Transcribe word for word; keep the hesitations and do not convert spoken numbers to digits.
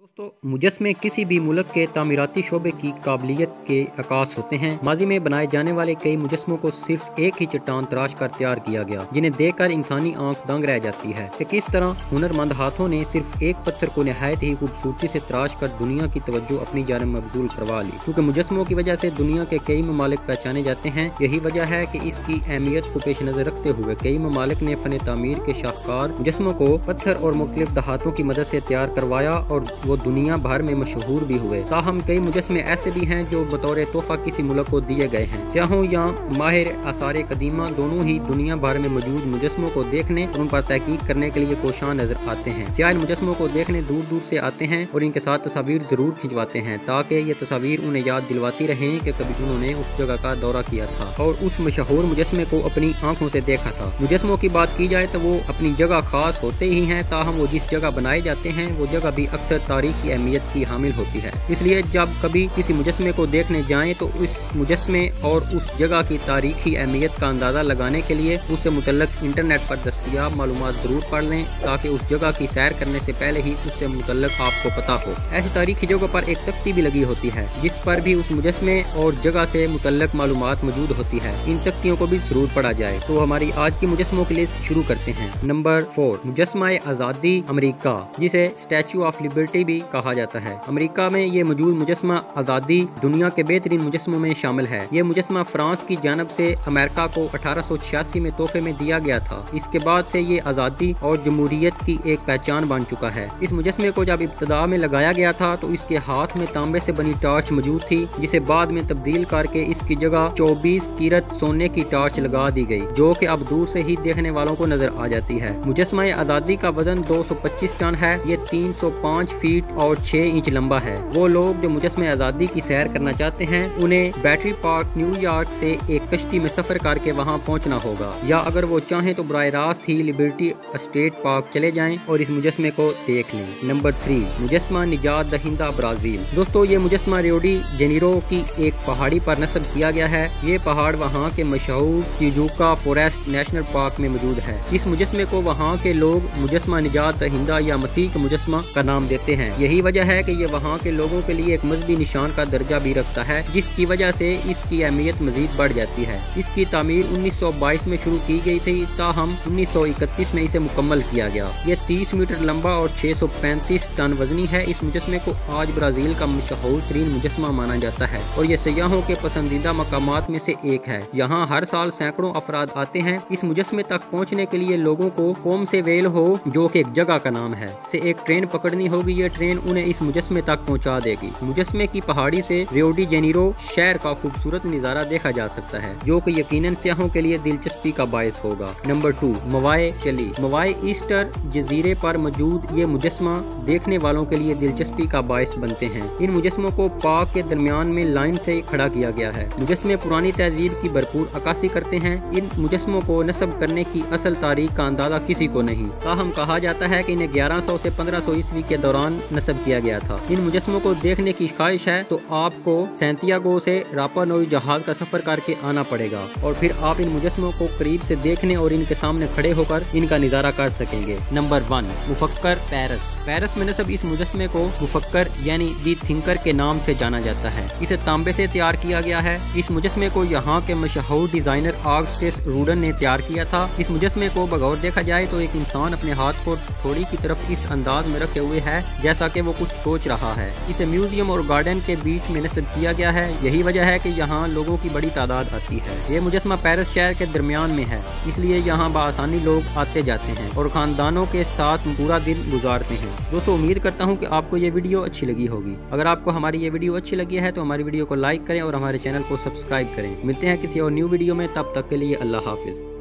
दोस्तों मुजस्मे किसी भी मुल्क के तामीराती शोबे की काबिलियत के अकास होते हैं। माजी में बनाए जाने वाले कई मुजस्मों को सिर्फ एक ही चट्टान तराश कर तैयार किया गया, जिन्हें देखकर इंसानी आंख दंग रह जाती है कि किस तरह हुनरमंद हाथों ने सिर्फ एक पत्थर को नहायत ही खूबसूरती से तराश कर दुनिया की तवज्जो अपनी जानिब मबजूल करवा ली। क्योंकि मुजस्मों की वजह से दुनिया के कई ममालिक पहचाने जाते हैं। यही वजह है कि इसकी अहमियत को पेश नज़र रखते हुए कई ममालिक ने फन तामीर के शाहकार मुजस्मों को पत्थर और मुख्तलिफ दहातों की मदद से तैयार करवाया और वो दुनिया भर में मशहूर भी हुए। ताहम कई मुजस्मे ऐसे भी हैं जो बतौर तोहफा किसी मुल्क को दिए गए हैं। सयाहों या माहिर आसार कदीमा दोनों ही दुनिया भर में मौजूद मुजस्मों को देखने और उन पर तहकीक करने के लिए कोशां नजर आते हैं। सियाह इन मुजस्मों को देखने दूर दूर से आते हैं और इनके साथ तस्वीर जरूर खिंचवाते हैं, ताकि ये तस्वीर उन्हें याद दिलवाती रहे कि कभी उन्होंने उस जगह का दौरा किया था और उस मशहूर मुजस्मे को अपनी आँखों से देखा था। मुजस्मों की बात की जाए तो वो अपनी जगह खास होते ही है, ताहम वो जिस जगह बनाए जाते हैं वो जगह भी अक्सर तारीख की अहमियत की हामिल होती है। इसलिए जब कभी किसी मुजस्मे को देखने जाएं तो इस मुजस्मे और उस जगह की तारीखी अहमियत का अंदाज़ा लगाने के लिए उससे मुतल्लिक़ इंटरनेट पर दस्तयाब मालूमात ज़रूर पढ़ लें, ताकि उस जगह की सैर करने से पहले ही उससे मुतल्लिक़ आपको पता हो। ऐसी तारीखी जगह पर एक तख्ती भी लगी होती है जिस पर भी उस मुजस्मे और जगह से मुतल्लिक़ मालूमात मौजूद होती है। इन तख्तियों को भी ज़रूर पढ़ा जाए। तो हमारी आज की मुजस्मों की लिस्ट शुरू करते हैं। नंबर फोर, मुजस्मा आज़ादी अमरीका, जिसे स्टैचू ऑफ लिबर्टी भी कहा जाता है। अमेरिका में ये मौजूद मुजस्मा आज़ादी दुनिया के बेहतरीन मुजस्मों में शामिल है। ये मुजस्मा फ्रांस की जानब से अमेरिका को अठारह सौ छियासी में तोहफे में दिया गया था। इसके बाद से ये आज़ादी और जमहूरियत की एक पहचान बन चुका है। इस मुजस्मे को जब इब्तदा में लगाया गया था तो इसके हाथ में तांबे से बनी टार्च मौजूद थी, जिसे बाद में तब्दील करके इसकी जगह चौबीस कीरत सोने की टार्च लगा दी गयी, जो की अब दूर से ही देखने वालों को नजर आ जाती है। मुजस्मा आज़ादी का वजन दो सौ पच्चीस टन है। ये तीन सौ पाँच फीट और छह इंच लंबा है। वो लोग जो मुजस्मे आज़ादी की सैर करना चाहते हैं उन्हें बैटरी पार्क न्यूयॉर्क से एक कश्ती में सफर करके वहां पहुंचना होगा, या अगर वो चाहें तो बराह रास्त ही लिबर्टी स्टेट पार्क चले जाएं और इस मुजस्मे को देख लें। नंबर थ्री, मुजस्मा निजात दहिंदा ब्राज़ील। दोस्तों ये मुजस्मा रियो डी जेनेरो की एक पहाड़ी पर नस्ब किया गया है। ये पहाड़ वहाँ के मशहूर किजुका फॉरेस्ट नेशनल पार्क में मौजूद है। इस मुजस्मे को वहाँ के लोग मुजस्मा निजात दहिंदा या मसीह का मुजस्मा का नाम देते हैं। यही वजह है कि ये वहाँ के लोगों के लिए एक मजहबी निशान का दर्जा भी रखता है, जिसकी वजह से इसकी अहमियत मजीद बढ़ जाती है। इसकी तामीर उन्नीस सौ बाईस में शुरू की गई थी, ताहम उन्नीस सौ इकतीस में इसे मुकम्मल किया गया। ये तीस मीटर लंबा और छह सौ पैंतीस टन वजनी है। इस मुजस्मे को आज ब्राज़ील का मशहूर तरीन मुजस्मा माना जाता है और ये सयाहों के पसंदीदा मकामात में से एक है। यहाँ हर साल सैकड़ों अफराद आते हैं। इस मुजस्मे तक पहुँचने के लिए लोगों को कोम से वेल हो, जो की एक जगह का नाम है, से एक ट्रेन पकड़नी होगी। ये ट्रेन उन्हें इस मुजस्मे तक पहुंचा देगी। मुजस्मे की पहाड़ी से रियो डी जेनेरो शहर का खूबसूरत नज़ारा देखा जा सकता है, जो कि यकीनन सयाहों के लिए दिलचस्पी का बायस होगा। Number two, Moai Chile. Moai Easter जजीरे पर मौजूद ये मुजस्मा देखने वालों के लिए दिलचस्पी का बायस बनते हैं। इन मुजस्मों को पार्क के दरमियान में लाइन से खड़ा किया गया है। मुजस्मे पुरानी तहजीब की भरपूर अक्कासी करते हैं। इन मुजस्मों को नस्ब करने की असल तारीख का अंदाजा किसी को नहीं, ताहम कहा जाता है कि इन्हें ग्यारह सौ से पंद्रह सौ ईस्वी के दौरान नस्ब किया गया था। इन मुजस्मों को देखने की ख्वाहिश है तो आपको सैंतियागो से रापा नोई जहाज का सफर करके आना पड़ेगा और फिर आप इन मुजस्मों को करीब से देखने और इनके सामने खड़े होकर इनका नज़ारा कर सकेंगे। नंबर वन, मुफक्कर पेरिस। पेरिस में नस्ब इस मुजस्मे को मुफक्कर यानी दी थिंकर के नाम से जाना जाता है। इसे तांबे से तैयार किया गया है। इस मुजस्मे को यहाँ के मशहूर डिजाइनर ऑगस्ट रोडिन ने तैयार किया था। इस मुजस्मे को बगौर देखा जाए तो एक इंसान अपने हाथ को थोड़ी की तरफ इस अंदाज में रखे हुए है जैसा कि वो कुछ सोच रहा है। इसे म्यूजियम और गार्डन के बीच में नस्ब किया गया है। यही वजह है कि यहाँ लोगों की बड़ी तादाद आती है। ये मुजस्मा पेरिस शहर के दरमियान में है, इसलिए यहाँ बआसानी लोग आते जाते हैं और खानदानों के साथ पूरा दिन गुजारते हैं। दोस्तों उम्मीद करता हूँ कि आपको ये वीडियो अच्छी लगी होगी। अगर आपको हमारी ये वीडियो अच्छी लगी है तो हमारी वीडियो को लाइक करें और हमारे चैनल को सब्सक्राइब करें। मिलते हैं किसी और न्यू वीडियो में, तब तक के लिए अल्लाह हाफिज़।